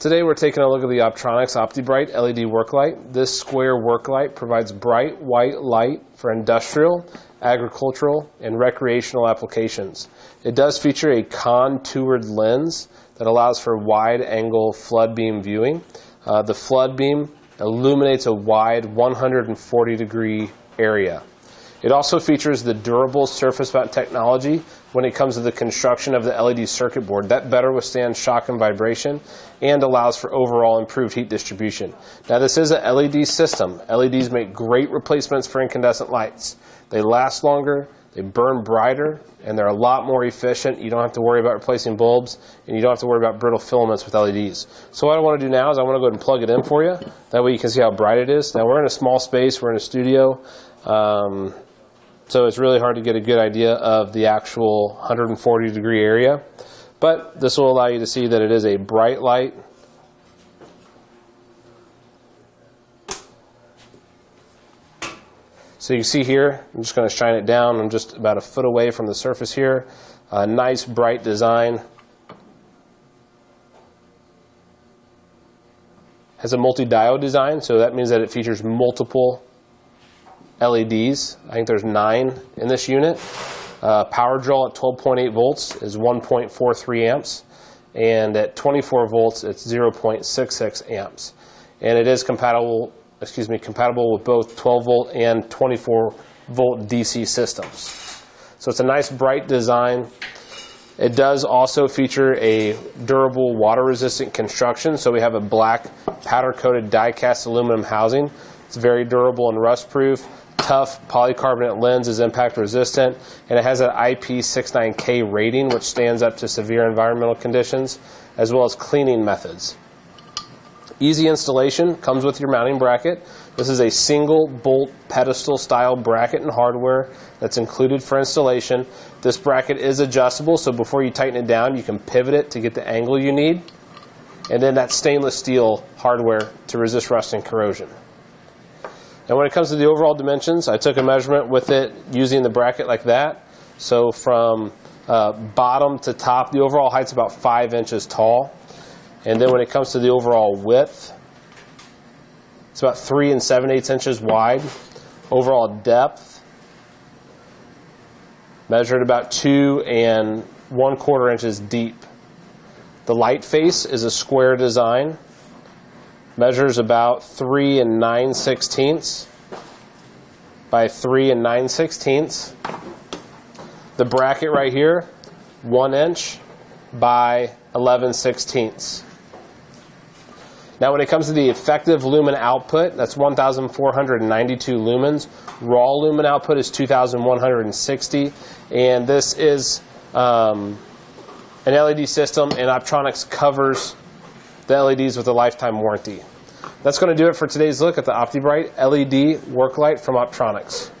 Today we're taking a look at the Optronics OptiBrite LED work light. This square work light provides bright white light for industrial, agricultural, and recreational applications. It does feature a contoured lens that allows for wide-angle flood beam viewing. The flood beam illuminates a wide 140-degree area. It also features the durable surface mount technology when it comes to the construction of the LED circuit board that better withstands shock and vibration and allows for overall improved heat distribution. Now, this is an LED system. LEDs make great replacements for incandescent lights. They last longer, they burn brighter, and they're a lot more efficient. You don't have to worry about replacing bulbs, and you don't have to worry about brittle filaments with LEDs. So what I want to do now is I want to go ahead and plug it in for you. That way you can see how bright it is. Now, we're in a small space. We're in a studio. So it's really hard to get a good idea of the actual 140-degree area. But this will allow you to see that it is a bright light. So you can see here, I'm just going to shine it down. I'm just about a foot away from the surface here. Nice bright design. Has a multi-diode design, so that means that it features multiple LEDs. I think there's 9 in this unit. Power draw at 12.8 volts is 1.43 amps, and at 24 volts it's 0.66 amps. And it is compatible with both 12 volt and 24 volt DC systems. So it's a nice bright design. It does also feature a durable water-resistant construction. So we have a black powder-coated die-cast aluminum housing. It's very durable and rust-proof. Tough polycarbonate lens is impact resistant, and it has an IP69K rating, which stands up to severe environmental conditions, as well as cleaning methods. Easy installation, comes with your mounting bracket. This is a single bolt pedestal style bracket and hardware that's included for installation. This bracket is adjustable, so before you tighten it down, you can pivot it to get the angle you need. And then that stainless steel hardware to resist rust and corrosion. And when it comes to the overall dimensions, I took a measurement with it using the bracket like that. So from bottom to top, the overall height's about 5 inches tall. And then when it comes to the overall width, it's about 3 7/8 inches wide. Overall depth, measured about 2 1/4 inches deep. The light face is a square design. Measures about 3 9/16 by 3 9/16. The bracket right here, 1 inch by 11/16. Now, when it comes to the effective lumen output, that's 1,492 lumens. Raw lumen output is 2,160, and this is an LED system, and Optronics covers the LEDs with a lifetime warranty. That's going to do it for today's look at the OptiBrite LED work light from Optronics.